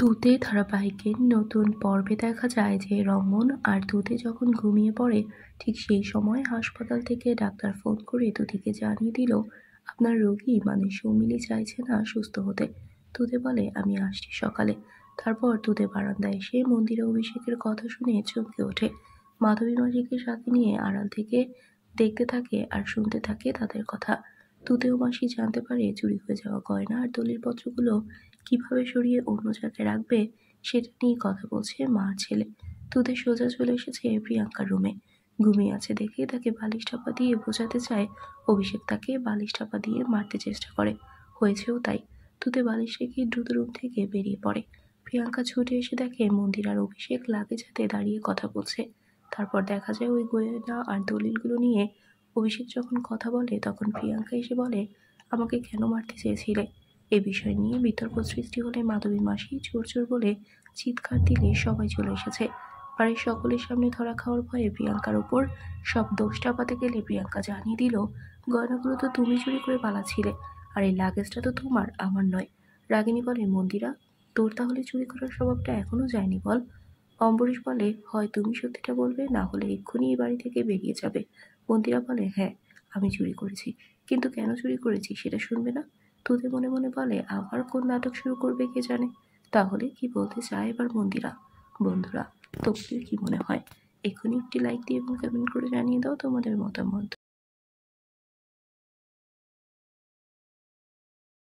दूते धारावाहिकेर नतून पर्वे देखा जाए जे रमन और दूते जखन घुमिए पड़े ठीक सेई समय हासपाताल थेके डाक्तार फोन करे दूतीके जानिए दिल आपनार रोगी माने सौमिली चाइछे ना सुस्थ होते। दूते बोले आमी आसछि सकाले। तारपर दूते बारान्दाय एसे मंदिरे अभिषेकेर कथा शुने चमके ओठे। माधवी मासिके साथे निये आड़ाल थेके देखते थाके और सुनते थाके तादेर कथा। दूते ओ मासि जानते पारे चुरी हये जावा गयना और दलिलपत्रगुलो কিভাবে সরিয়ে অন্য জায়গায় রাখবে সেটা নিয়ে কথা বলছে মা ছেলে। দুধে সোজা চলে এসেছে প্রিয়াঙ্কার রুমে। ঘুমিয়ে আছে দেখে তাকে বালিশ চাপা দিয়ে বোঝাতে চায় অভিষেক তাকে বালিশ চাপা দিয়ে মারতে চেষ্টা করে, হয়েছেও তাই। দুধে বালিশ রেখে দ্রুত রুম থেকে বেরিয়ে পড়ে। প্রিয়াঙ্কা ছুটে এসে দেখে মন্দির আর অভিষেক লাগেজ হাতে দাঁড়িয়ে কথা বলছে। তারপর দেখা যায় ওই গয়না আর দলিলগুলো নিয়ে অভিষেক যখন কথা বলে তখন প্রিয়াঙ্কা এসে বলে আমাকে কেন মারতে চেয়েছিলে। ए विषय निये बितर्क सृष्टि होले माधवी मासी चोर चोर बोले चित्कार दिले सबाई चले एसेछे। बाड़ीर सकलेर सामने धरा खाओयार भये प्रियांकार उपर सब दोष चापाते गेले प्रियांका जानिये दिल गयनागुलो तो तुमि चोरी करे पालाछिले आर एई लागेजटा तो तोमार आमार नय। रागिनी बोले मंदिरा तोर ताहले चोरी करार स्वभावटा एखोनो जायनि बल। अम्बरीश बोले हय तुमि सत्यिटा बोलबे ना होले एक्षुनि एई बाड़ी थेके बेरिये जाबे। मंदिरा बोले हाँ आमि चोरी करेछि किन्तु केन चोरी करेछि सेटा शुनबे ना। दूते मने मने बोले आबार कोन नाटक शुरू करबे के जाने। ताहले कि बोलते चाय एबार मंदिरा। बंधुरा तोमादेर कि मने हय एखोनी एकटी लाइक दिए कमेंट करे जानिये दाओ तोमादेर मतामत।